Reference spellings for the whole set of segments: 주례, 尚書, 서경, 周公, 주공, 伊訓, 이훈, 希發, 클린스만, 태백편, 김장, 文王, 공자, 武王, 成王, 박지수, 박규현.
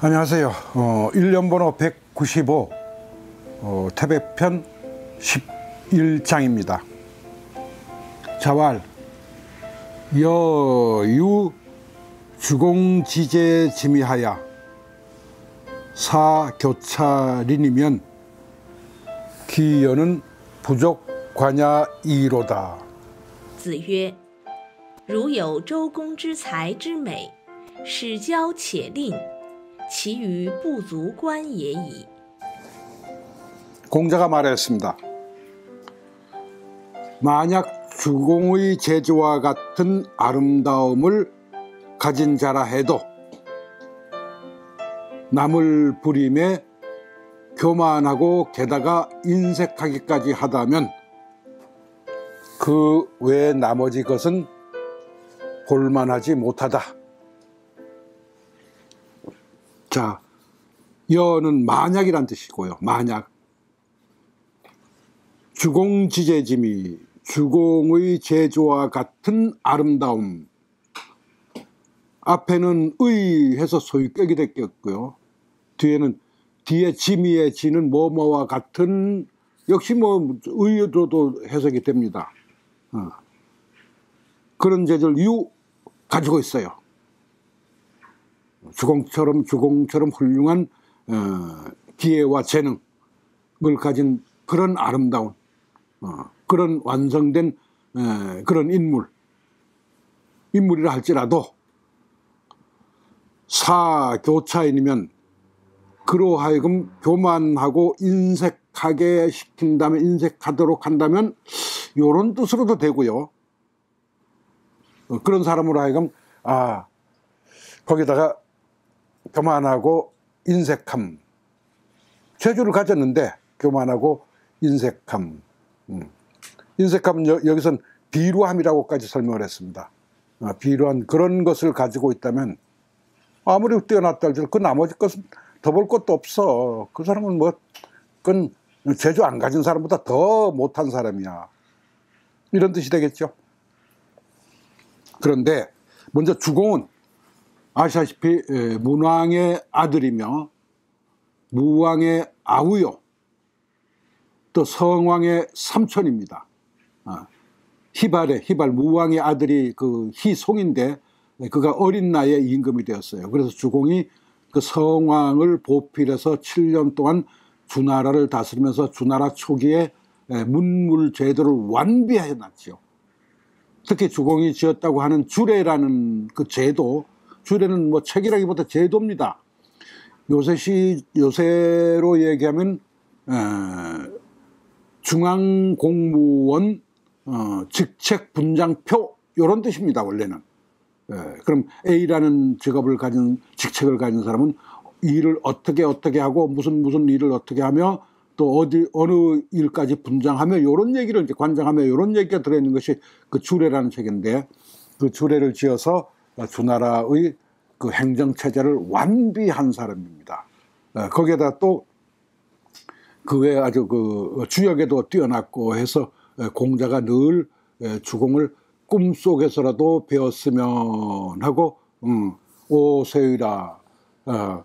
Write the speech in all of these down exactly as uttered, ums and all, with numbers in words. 안녕하세요. 어, 일련번호 백구십오 어, 태백편 십일 장입니다. 자왈 여유 주공지제 지미하야 사교찰인이면 기여는 부족관야이로다. 子曰：如有周公之才之美， 使教且吝， 其余不足观也已。 공자가 말했습니다. 만약 주공의 재주와 같은 아름다움을 가진 자라 해도 남을 부림에 교만하고 게다가 인색하기까지 하다면 그 외 나머지 것은 볼만하지 못하다. 자, 여는 만약이란 뜻이고요. 만약. 주공지제지미, 주공의 제조와 같은 아름다움. 앞에는 의해서 소유격이 됐겠고요. 뒤에는, 뒤에 지미의 지는 뭐뭐와 같은, 역시 뭐 의로도 해석이 됩니다. 어. 그런 재주를 유 가지고 있어요. 주공처럼 주공처럼 훌륭한 어, 기회와 재능을 가진 그런 아름다운 어, 그런 완성된 에, 그런 인물 인물이라 할지라도 사교차인이면 그로하여금 교만하고 인색하게 시킨다면 인색하도록 한다면 이런 뜻으로도 되고요. 어, 그런 사람으로 하여금 아 거기다가 교만하고 인색함, 재주를 가졌는데 교만하고 인색함, 음. 인색함 여기선 비루함이라고까지 설명을 했습니다. 아, 비루한 그런 것을 가지고 있다면 아무리 뛰어났다 할지라도 그 나머지 것은 더 볼 것도 없어. 그 사람은 뭐 그건 재주 안 가진 사람보다 더 못한 사람이야. 이런 뜻이 되겠죠. 그런데 먼저 주공은 아시다시피 문왕의 아들이며 무왕의 아우요 또 성왕의 삼촌입니다. 희발의 희발 무왕의 아들이 그 희송인데 그가 어린 나이에 임금이 되었어요. 그래서 주공이 그 성왕을 보필해서 칠 년 동안 주나라를 다스리면서 주나라 초기에 문물 제도를 완비해 놨죠. 특히 주공이 지었다고 하는 주례라는 그 제도, 주례는 뭐 책이라기보다 제도입니다. 요새시, 요새로 얘기하면, 에, 중앙공무원, 어, 직책 분장표, 요런 뜻입니다, 원래는. 에, 그럼 A라는 직업을 가진, 직책을 가진 사람은 일을 어떻게 어떻게 하고, 무슨 무슨 일을 어떻게 하며, 또 어디, 어느 일까지 분장하며, 요런 얘기를 이제 관장하며, 요런 얘기가 들어있는 것이 그 주례라는 책인데, 그 주례를 지어서 주나라의 그 행정체제를 완비한 사람입니다. 거기에다 또 그 외에 아주 그 주역에도 뛰어났고 해서 공자가 늘 주공을 꿈속에서라도 배웠으면 하고 음, 오세이라 어,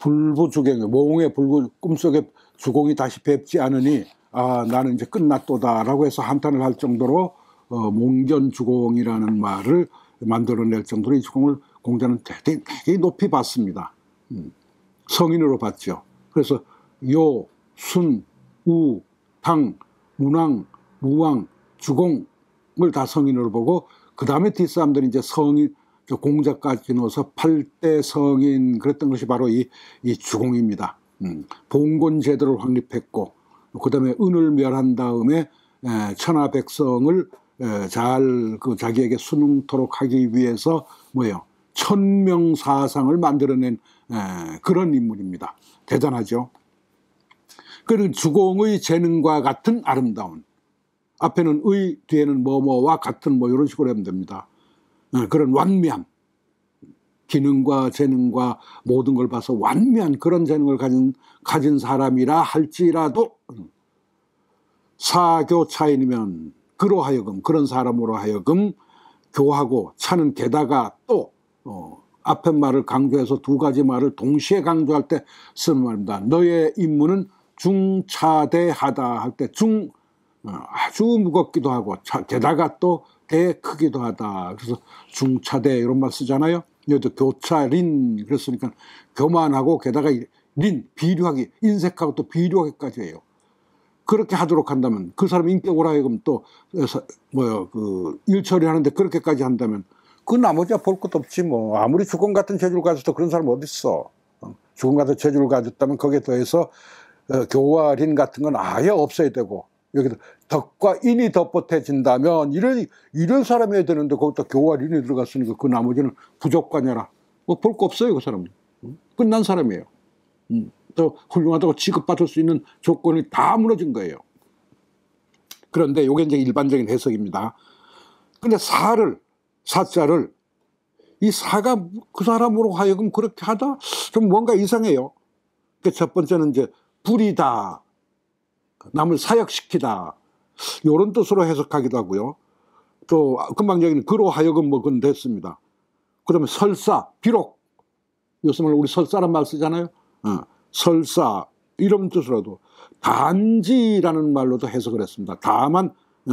불부주경 모홍의 불부 꿈속에 주공이 다시 뵙지 않으니 아 나는 이제 끝났도다 라고 해서 한탄을 할 정도로 어, 몽견주공이라는 말을 만들어낼 정도로 이 주공을 공자는 되게, 되게 높이 봤습니다. 음, 성인으로 봤죠. 그래서 요, 순, 우, 당, 문왕, 무왕, 주공을 다 성인으로 보고 그 다음에 뒷사람들이 이제 성인, 공자까지 넣어서 팔 대 성인 그랬던 것이 바로 이, 이 주공입니다. 음, 봉건 제도를 확립했고 그 다음에 은을 멸한 다음에 에, 천하 백성을 잘 그 자기에게 순응토록 하기 위해서 뭐예요? 천명 사상을 만들어낸 에, 그런 인물입니다. 대단하죠. 그는 주공의 재능과 같은 아름다운 앞에는 의 뒤에는 뭐뭐와 같은 뭐 이런 식으로 하면 됩니다. 에, 그런 완미함 기능과 재능과 모든 걸 봐서 완미한 그런 재능을 가진 가진 사람이라 할지라도 사교차인이면 그로 하여금 그런 사람으로 하여금 교하고 차는 게다가 또 어, 앞에 말을 강조해서 두 가지 말을 동시에 강조할 때 쓰는 말입니다. 너의 임무는 중차대하다 할 때 중, 아주 무겁기도 하고 게다가 또 대 크기도 하다. 그래서 중차대 이런 말 쓰잖아요. 여기도 교차린 그랬으니까 교만하고 게다가 린 비료하기 인색하고 또 비료하기까지 해요. 그렇게 하도록 한다면 그 사람 인격으로 하여금 또 뭐야 그 일처리 하는데 그렇게까지 한다면 그 나머지야 볼 것도 없지 뭐. 아무리 주공 같은 재주를 가졌어도 그런 사람 어디 있어. 주공 같은 재주를 가졌다면 거기에 더해서 교와 린 같은 건 아예 없어야 되고 여기도 덕과 인이 덧붙여진다면 이런 이런 사람이어야 되는데 거기다 교와 린이 들어갔으니까 그 나머지는 부족관여라. 뭐 볼 거 없어요 그 사람. 끝난 사람이에요. 또 훌륭하다고 취급받을 수 있는 조건이 다 무너진 거예요. 그런데 이게 이제 일반적인 해석입니다. 근데 사를 사자를 이 사가 그 사람으로 하여금 그렇게 하다 좀 뭔가 이상해요. 그 첫 번째는 이제 불이다, 남을 사역시키다 이런 뜻으로 해석하기도 하고요. 또 금방적인 그로 하여금 뭐 그건 됐습니다. 그러면 설사, 비록 요즘은 우리 설사란 말 쓰잖아요. 어, 설사 이런 뜻으로도 단지라는 말로도 해석을 했습니다. 다만 어,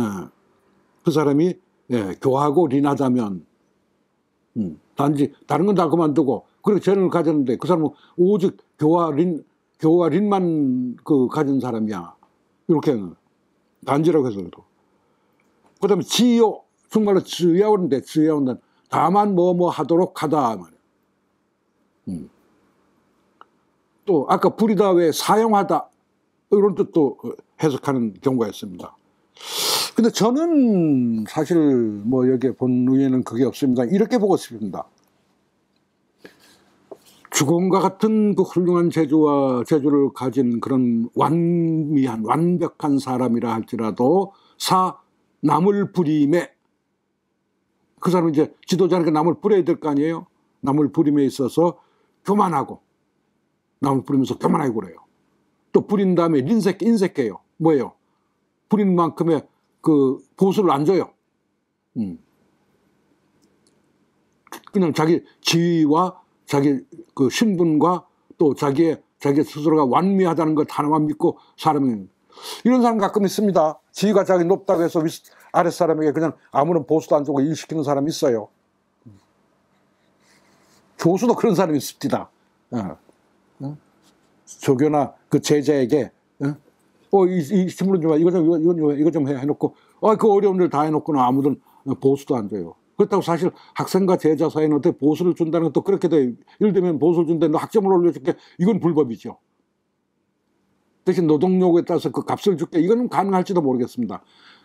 그 사람이 예, 교하고 린하다면 음, 단지 다른 건 다 그만두고 그렇게 재능을 가졌는데 그 사람은 오직 교와 린 교와 린만 그 가진 사람이야. 이렇게 단지라고 해석해도. 그 다음에 지요 정말로 지야오는데 지야온다 다만 뭐뭐 뭐 하도록 하다 말이야. 음. 또 아까 부리다 외에 사용하다 이런 뜻도 해석하는 경우가 있습니다. 근데 저는 사실 뭐 여기에 본의에는 그게 없습니다. 이렇게 보고 싶습니다. 주공과 같은 그 훌륭한 재주와 재주를 가진 그런 완미한 완벽한 사람이라 할지라도 사 남을 부림에 그 사람은 이제 지도자니까 남을 부려야 될 거 아니에요. 남을 부림에 있어서 교만하고 남을 부리면서 교만하게 그래요. 또 부린 다음에 인색, 인색해요. 뭐예요? 부린 만큼의 그 보수를 안 줘요. 음. 그냥 자기 지위와 자기 그 신분과 또 자기의, 자기 스스로가 완미하다는 것 하나만 믿고 사람이. 이런 사람 가끔 있습니다. 지위가 자기 높다고 해서 아랫사람에게 그냥 아무런 보수도 안 주고 일시키는 사람이 있어요. 교수도 그런 사람이 있습니다. 어. 어? 조교나 그 제자에게 어? 어, 이, 이 신문 좀 해, 이거 좀 이거, 이거, 이거 좀 해 해놓고 어, 그 어려운 일 다 해놓고는 아무든 보수도 안 줘요. 그렇다고 사실 학생과 제자 사이는 어떻게 보수를 준다는 것도 그렇게 돼요. 예를 들면 보수를 준대 너 학점을 올려줄게 이건 불법이죠. 대신 노동 요구에 따라서 그 값을 줄게 이거는 가능할지도 모르겠습니다.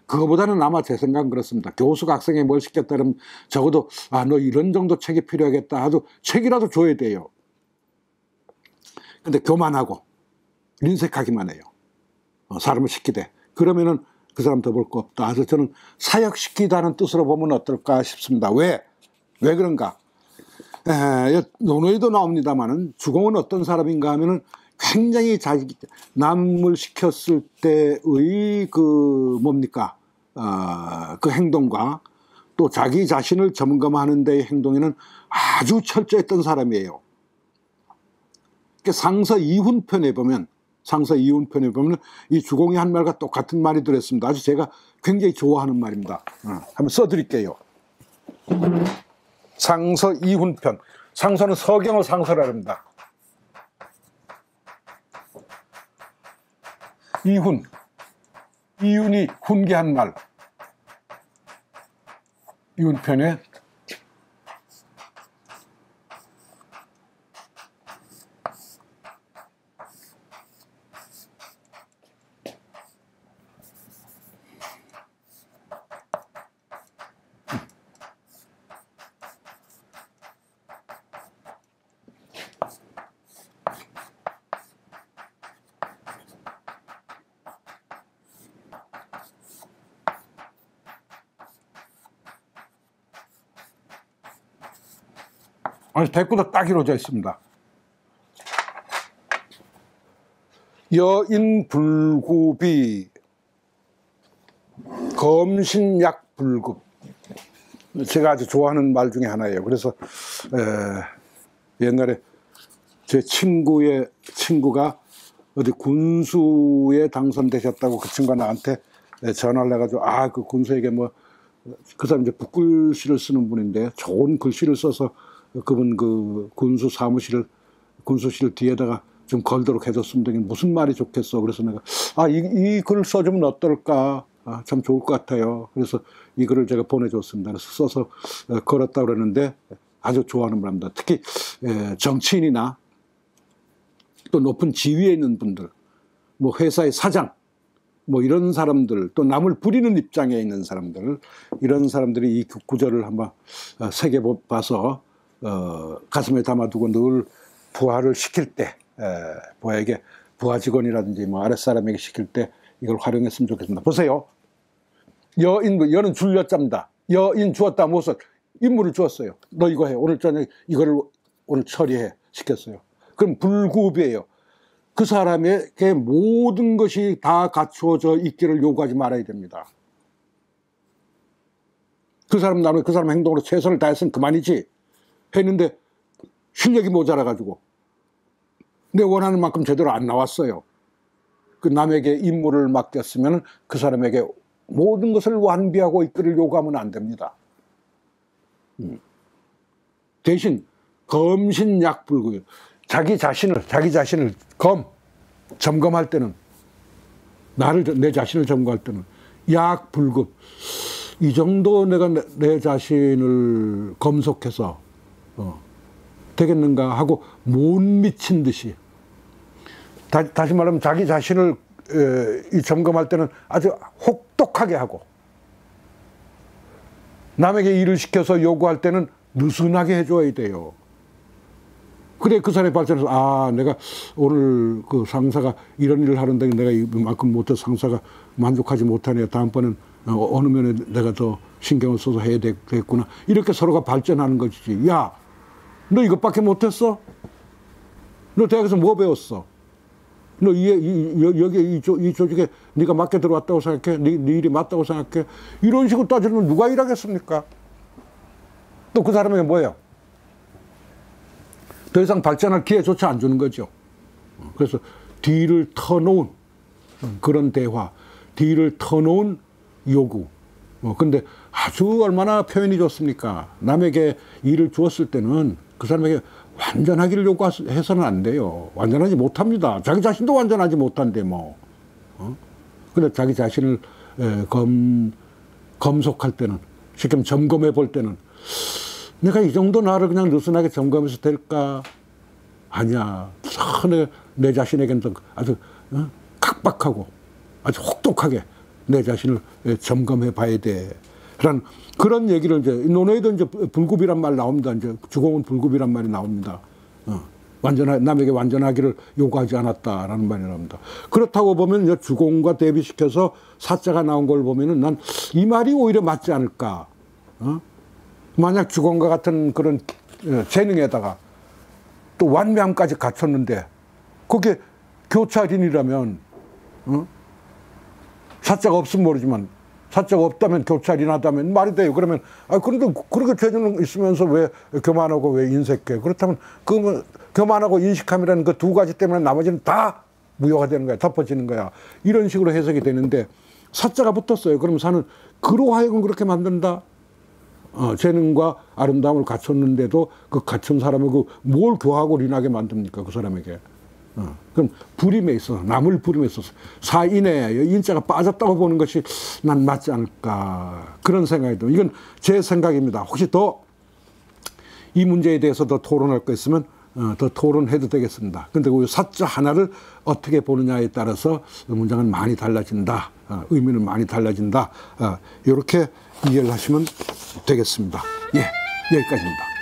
그거보다는 아마 제 생각은 그렇습니다. 교수가 학생에 뭘 시켰다 그러면 적어도 아, 너 이런 정도 책이 필요하겠다 하도 책이라도 줘야 돼요. 근데 교만하고 인색하기만 해요. 어, 사람을 시키되 그러면은 그 사람 더 볼 거 없다. 그래서 저는 사역시키다는 뜻으로 보면 어떨까 싶습니다. 왜? 왜 그런가? 에, 논의도 나옵니다만은 주공은 어떤 사람인가 하면은 굉장히 자기 남을 시켰을 때의 그 뭡니까? 어, 그 행동과 또 자기 자신을 점검하는 데의 행동에는 아주 철저했던 사람이에요. 상서 이훈편에 보면 상서 이훈편에 보면 이 주공이 한 말과 똑같은 말이 들어있습니다. 아주 제가 굉장히 좋아하는 말입니다. 어, 한번 써드릴게요. 상서 이훈편. 상서는 서경을 상서라 합니다. 이훈. 이훈이 훈계한 말. 이훈편에 대꾸도 딱 이루어져 있습니다. 여인불급이 검신약불급 제가 아주 좋아하는 말 중에 하나예요. 그래서 에, 옛날에 제 친구의 친구가 어디 군수에 당선되셨다고 그 친구가 나한테 전화를 해가지고, 아, 그 군수에게 뭐, 그 사람 이제 붓글씨를 쓰는 분인데 좋은 글씨를 써서 그분 그 군수 사무실을, 군수실 뒤에다가 좀 걸도록 해줬으면 되긴 무슨 말이 좋겠어. 그래서 내가, 아, 이, 이 글을 써주면 어떨까? 아, 참 좋을 것 같아요. 그래서 이 글을 제가 보내줬습니다. 그래서 써서 걸었다고 그러는데 아주 좋아하는 말입니다. 특히 정치인이나 또 높은 지위에 있는 분들, 뭐 회사의 사장, 뭐 이런 사람들, 또 남을 부리는 입장에 있는 사람들, 이런 사람들이 이 구절을 한번 새겨봐서 어, 가슴에 담아두고 늘 부하를 시킬 때, 에, 부하에게, 부하 직원이라든지 뭐 아랫사람에게 시킬 때 이걸 활용했으면 좋겠습니다. 보세요. 여인, 여는 줄여짭니다. 여인 주었다 무엇을? 임무를 주었어요. 너 이거 해. 오늘 저녁 이거를 오늘 처리해. 시켰어요. 그럼 불구비예요. 그 사람에게 모든 것이 다 갖추어져 있기를 요구하지 말아야 됩니다. 그 사람 나름에 그 사람 행동으로 최선을 다했으면 그만이지. 했는데 실력이 모자라가지고 내 원하는 만큼 제대로 안 나왔어요. 그 남에게 임무를 맡겼으면 그 사람에게 모든 것을 완비하고 있기를 요구하면 안 됩니다. 음. 대신 검신약불구요. 자기 자신을, 자기 자신을 검, 점검할 때는, 나를, 내 자신을 점검할 때는, 약, 불급. 이 정도 내가 내, 내 자신을 검속해서, 어, 되겠는가 하고, 못 미친 듯이. 다, 다시 말하면, 자기 자신을, 에, 이 점검할 때는 아주 혹독하게 하고, 남에게 일을 시켜서 요구할 때는 느슨하게 해줘야 돼요. 그래, 그 사람이 발전해서, 아, 내가 오늘 그 상사가 이런 일을 하는데 내가 이만큼 못해서 상사가 만족하지 못하네. 다음번엔 어느 면에 내가 더 신경을 써서 해야 되겠구나. 이렇게 서로가 발전하는 것이지. 야, 너 이것밖에 못했어? 너 대학에서 뭐 배웠어? 너 이, 이, 여기 이, 조, 이 조직에 네가 맞게 들어왔다고 생각해? 네, 네 일이 맞다고 생각해? 이런 식으로 따지면 누가 일하겠습니까? 또 그 사람에게 뭐예요? 더 이상 발전할 기회조차 안 주는 거죠. 그래서 뒤를 터놓은 그런 대화, 뒤를 터놓은 요구. 어, 근데 아주 얼마나 표현이 좋습니까? 남에게 일을 주었을 때는 그 사람에게 완전하기를 요구해서는 안 돼요. 완전하지 못합니다. 자기 자신도 완전하지 못한데 뭐. 어? 근데 자기 자신을 에, 검, 검속할 때는, 쉽게 점검해 볼 때는 내가 이 정도 나를 그냥 느슨하게 점검해서 될까? 아니야. 내, 내 자신에게는 아주 어? 각박하고 아주 혹독하게 내 자신을 점검해 봐야 돼. 그런, 그런 얘기를 이제, 논어에도 이제 불급이란 말 나옵니다. 이제 주공은 불급이란 말이 나옵니다. 어, 완전하, 남에게 완전하기를 요구하지 않았다라는 말이 나옵니다. 그렇다고 보면 이제 주공과 대비시켜서 사자가 나온 걸 보면은 난 이 말이 오히려 맞지 않을까. 어? 만약 주공과 같은 그런 재능에다가 또 완벽함까지 갖췄는데 그게 교찰인이라면, 어? 사자가 없으면 모르지만 사자가 없다면 교찰인하다면 말이 돼요. 그러면 아 그런데 그렇게 재능 있으면서 왜 교만하고 왜 인색해? 그렇다면 그 교만하고 인식함이라는 그 두 가지 때문에 나머지는 다 무효가 되는 거야, 덮어지는 거야. 이런 식으로 해석이 되는데 사자가 붙었어요. 그럼 사는 그로 하여금 그렇게 만든다. 어, 재능과 아름다움을 갖췄는데도 그 갖춘 사람을 그 뭘 교하고 린하게 만듭니까? 그 사람에게. 어, 그럼 부림에 있어서, 남을 부림에 있어서 사인에 인자가 빠졌다고 보는 것이 난 맞지 않을까. 그런 생각이 들어요. 이건 제 생각입니다. 혹시 더 이 문제에 대해서 더 토론할 거 있으면 어, 더 토론해도 되겠습니다. 근데 그 사자 하나를 어떻게 보느냐에 따라서 문장은 많이 달라진다. 어, 의미는 많이 달라진다. 어, 이렇게 이해를 하시면 되겠습니다. 예, 여기까지입니다.